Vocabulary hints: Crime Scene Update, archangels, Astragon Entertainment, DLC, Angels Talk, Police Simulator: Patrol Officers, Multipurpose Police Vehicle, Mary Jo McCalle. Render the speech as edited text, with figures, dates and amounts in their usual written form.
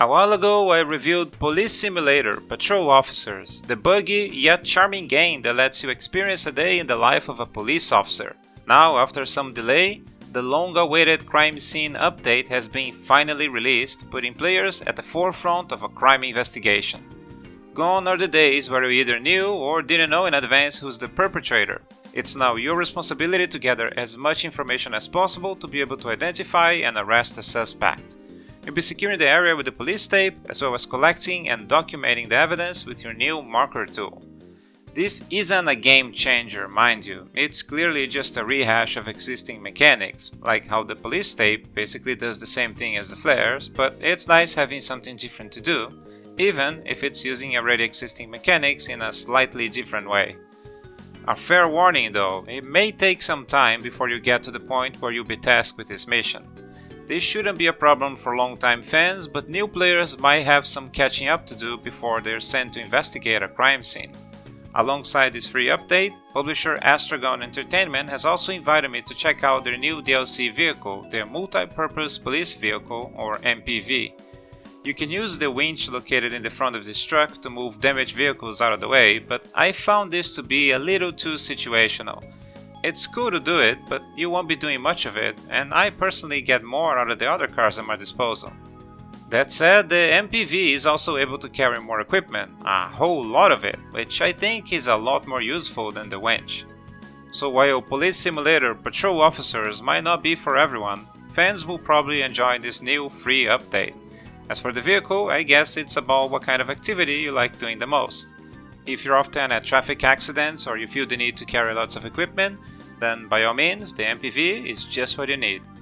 A while ago I reviewed Police Simulator: Patrol Officers, the buggy yet charming game that lets you experience a day in the life of a police officer. Now, after some delay, the long-awaited Crime Scene Update has been finally released, putting players at the forefront of a crime investigation. Gone are the days where you either knew or didn't know in advance who's the perpetrator. It's now your responsibility to gather as much information as possible to be able to identify and arrest a suspect. You'll be securing the area with the police tape, as well as collecting and documenting the evidence with your new marker tool. This isn't a game changer, mind you, it's clearly just a rehash of existing mechanics, like how the police tape basically does the same thing as the flares, but it's nice having something different to do, even if it's using already existing mechanics in a slightly different way. A fair warning though, it may take some time before you get to the point where you'll be tasked with this mission. This shouldn't be a problem for long-time fans, but new players might have some catching up to do before they're sent to investigate a crime scene. Alongside this free update, publisher Astragon Entertainment has also invited me to check out their new DLC vehicle, their Multipurpose Police Vehicle, or MPV. You can use the winch located in the front of this truck to move damaged vehicles out of the way, but I found this to be a little too situational. It's cool to do it, but you won't be doing much of it, and I personally get more out of the other cars at my disposal. That said, the MPV is also able to carry more equipment, a whole lot of it, which I think is a lot more useful than the winch. So while Police Simulator: Patrol Officers might not be for everyone, fans will probably enjoy this new free update. As for the vehicle, I guess it's about what kind of activity you like doing the most. If you're often at traffic accidents or you feel the need to carry lots of equipment, then by all means, the MPV is just what you need.